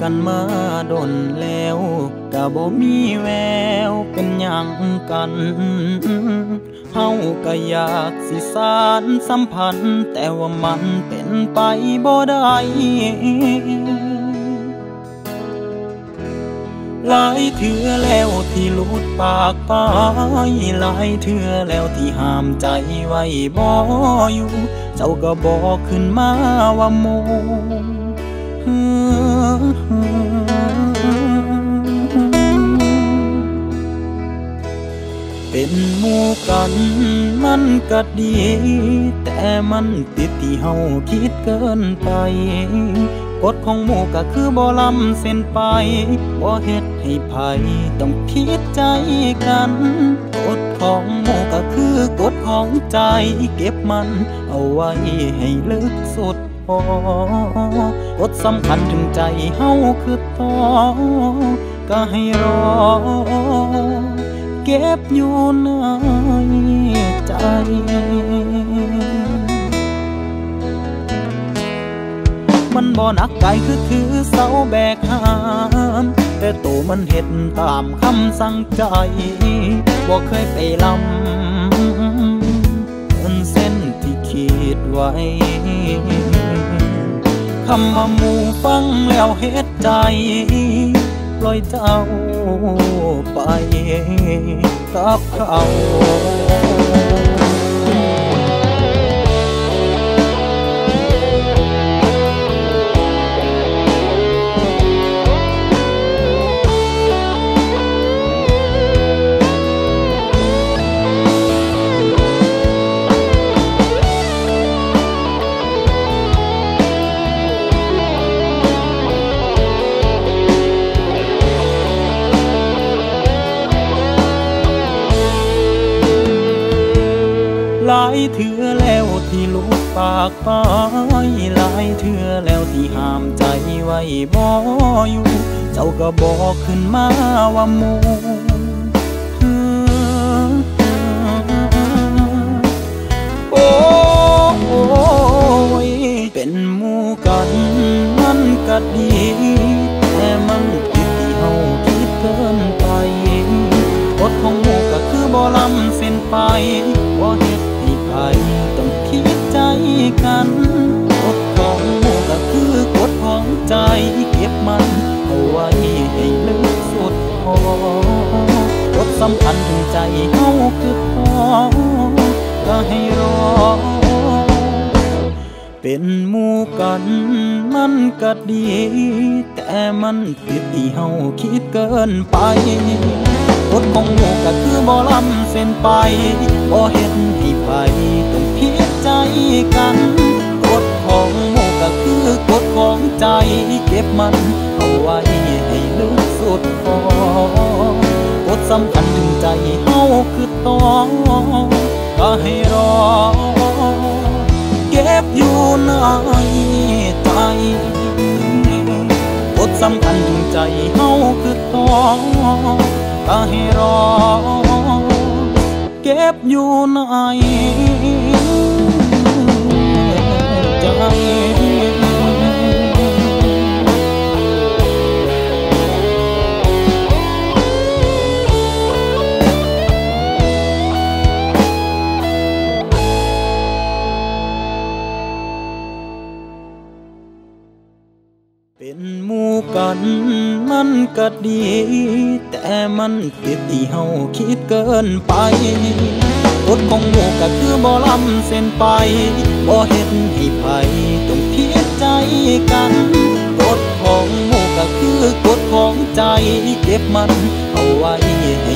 กันมาโดนแล้วกะบ่มีแววเป็นหยังกันเฮาก็อยากสิสานสัมพันธ์แต่ว่ามันเป็นไปบ่ได้หลายเถื่อแล้วที่หลุดปากไปหลายเถื่อแล้วที่ห้ามใจไว้บ่อยู่เจ้าก็บอกขึ้นมาว่าโมเป็นหมู่กันมันก็ดีแต่มันติดที่เฮาคิดเกินไปกฎของหมู่ก็คือบ่ล้ำเส้นไปบ่เฮ็ดให้ไผต้องผิดใจกันกฎของหมู่ก็คือกฎของใจเก็บมันเอาไว้ให้ลึกสุดพอกฎสำคัญถึงใจเฮาคือต่อก็ให้รอเก็บอยู่ในใจมันบ่หนักใจคือถือเสาแบกหามแต่โตมันเฮ็ดตามคำสั่งใจบ่เคยไปลำเป็นเส้นที่ขีดไว้คำว่าหมู่ฟังแล้วเฮ็ดใจปล่อยเจ้าไปกับเขาหลายเถื่อแล้วที่หลุดปากไปหลายเถื่อแล้วที่ห้ามใจไว้บ่อยู่เจ้าก็บอกขึ้นมาว่าโมโอ้ยเป็นหมู่กันมันก็ดีแต่มันติดที่เฮาคิดเกินไปกฎของหมู่ก็คือบ่ล้ำเส้นไปบ่เฮ็ดต้องคิดใจกันกฎของหมู่ก็คือกฎของใจเก็บมันเอาไว้ให้ลึกสุดพอกฎสำคัญถึงใจเฮาคือพอก็ให้รอเป็นหมู่กันมันก็ดีแต่มันติดที่เฮาคิดเกินไปกฎของหมู่ก็คือบ่ล้ำเส้นไปบ่เฮ็ดให้ไผต้องผิดใจกันกฎของหมู่ก็คือกฎของใจเก็บมันเอาไว้ให้ลึกสุดพอกฎสำคัญถึงใจเฮาคือต้องก็ให้รอเก็บอยู่ในใจกฎสำคัญถึงใจเฮาคือต้องก็ให้รอเก็บอยู่ในใจเป็นหมู่กันมันก็ดีแต่มันติดที่เฮาคิดเกินไปกฎของหมู่ก็คือบ่ล้ำเส้นไปบ่เฮ็ดให้ไผต้องผิดใจกันกฎของหมู่ก็คือกฎของใจเก็บมันเอาไว้ให้